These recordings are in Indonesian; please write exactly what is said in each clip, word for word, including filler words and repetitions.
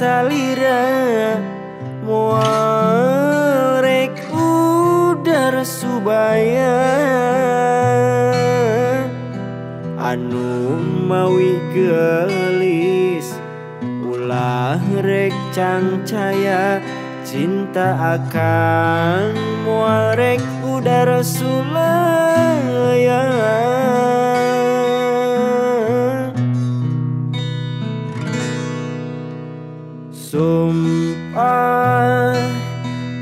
salira muarek udara subaya anu mawi gelis ulah rek cangcaya cinta akan muarek udara sulaya. Sumpah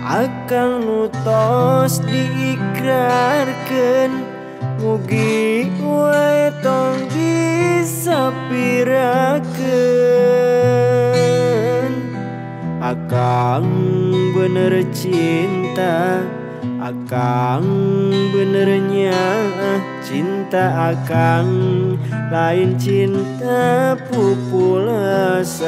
akan nutos diikrarkan mugi wae tong bisa pirakan akang bener cinta akang benernya cinta akang lain cinta pupulasan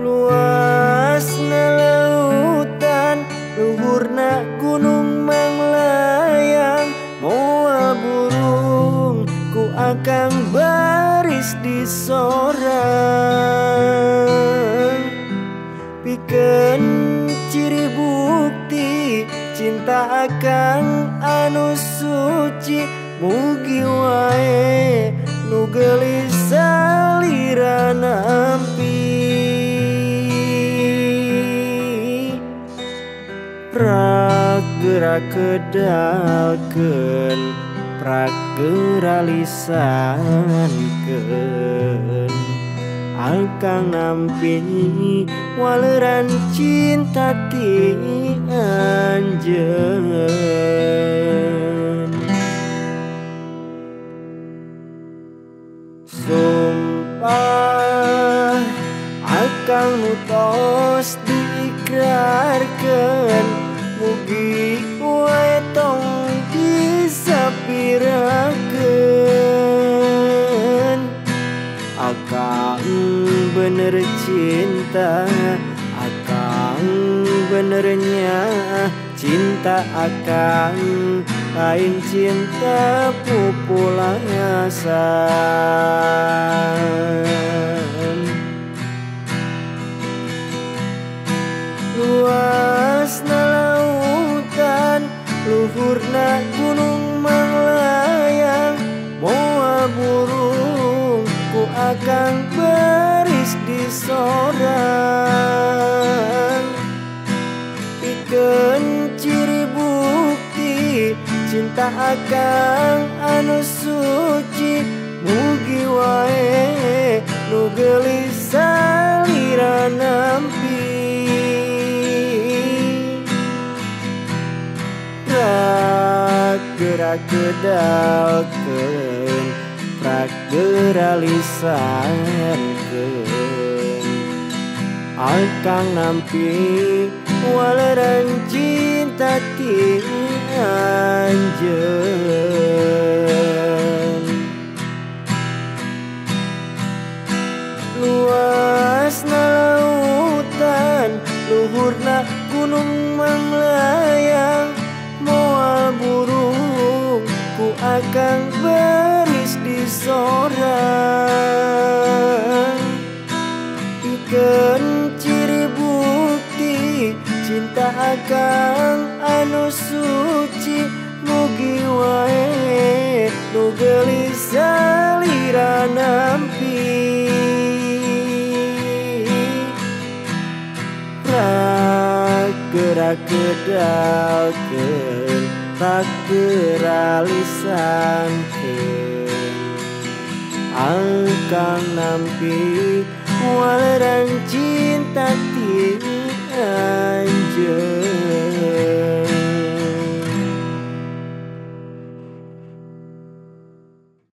luasna lautan luhurna gunung manglayang moal burung ku akang baris di sorang pikeun ciri bukti cinta akang anu suci mugi wae nu geulis salira nampi pragera kedalkeun pragera lisankeun akang nampi waleran cinta ti anjeun. Sumpah akang nu tos diikrarkeun mugi wae tong disapirakeun akang bener cinta akang benernya cinta akang lain cinta pupulasan luasna lautan luhurna gunung manglayang moal burung ku akang baris di sorang pikeun ciri bukti cinta akang anu suci mugi wae nu geulis salira nampi pragera kedalkeun pragera lisankeun akang nampi waleran cinta ti anjeun luasna lautan luhurna gunung manglayang moal burung ku akang baris di sorang pikeun ciri bukti cinta akang anu suci mugi wae nu geulis salira nampi pragera kedalkeun pragera lisankeun akang nampi waleran cinta ti